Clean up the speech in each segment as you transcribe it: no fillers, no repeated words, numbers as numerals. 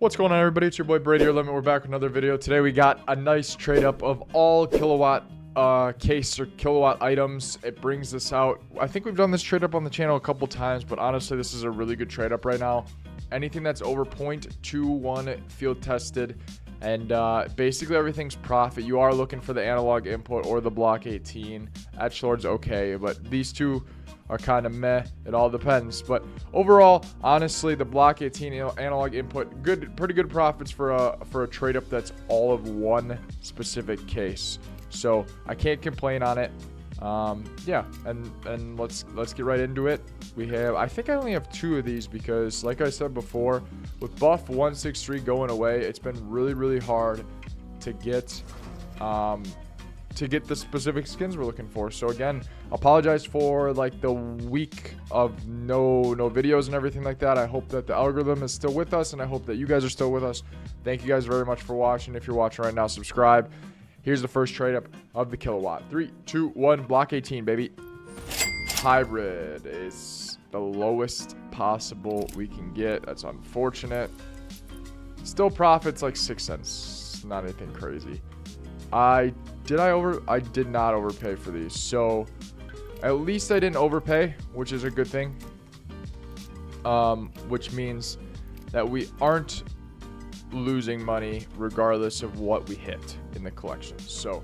What's going on, everybody? It's your boy Brady, TheLimit. We're back with another video. Today we got a nice trade up of all kilowatt case or kilowatt items. It brings this out. I think we've done this trade up on the channel a couple times, but honestly this is a really good trade up right now. Anything that's over 0.21 field tested, and basically everything's profit. You are looking for the analog input or the Block 18. Edgelord's okay, but these two are kind of meh. It all depends, but overall, honestly, the Block 18 analog input, good, pretty good profits for a trade up that's all of one specific case. So I can't complain on it. Yeah, and let's get right into it. We have, I think I only have two of these because, like I said before, with Buff 163 going away, it's been really hard to get the specific skins we're looking for. So again, apologize for like the week of no videos and everything like that. I hope that the algorithm is still with us, and I hope that you guys are still with us. Thank you guys very much for watching. If you're watching right now, subscribe. Here's the first trade up of the kilowatt. 3, 2, 1, Block 18, baby. Hybrid is the lowest possible we can get. That's unfortunate. Still profits like 6 cents, not anything crazy. I did not overpay for these, so at least I didn't overpay, which is a good thing. Which means that we aren't losing money regardless of what we hit in the collection. So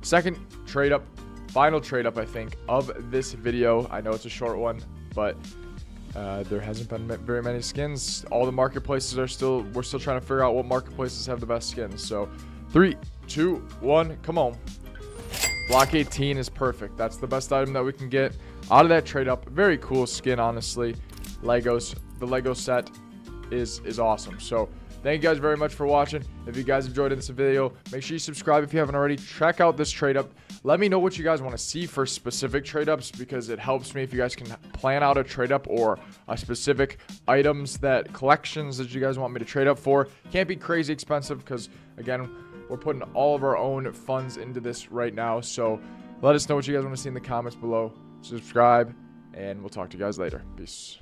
second trade up, final trade up I think of this video. I know it's a short one, but there hasn't been very many skins. All the marketplaces are still, we're still trying to figure out what marketplaces have the best skins. So 3, 2, 1, come on. Block 18 is perfect. That's the best item that we can get out of that trade up. Very cool skin, honestly. Legos, the Lego set is awesome. So thank you guys very much for watching. If you guys enjoyed this video, make sure you subscribe if you haven't already. Check out this trade up. Let me know what you guys want to see for specific trade ups, because it helps me if you guys can plan out a trade up or a specific items that collections that you guys want me to trade up for. Can't be crazy expensive because, again, we're putting all of our own funds into this right now. So let us know what you guys want to see in the comments below. Subscribe, and we'll talk to you guys later. Peace.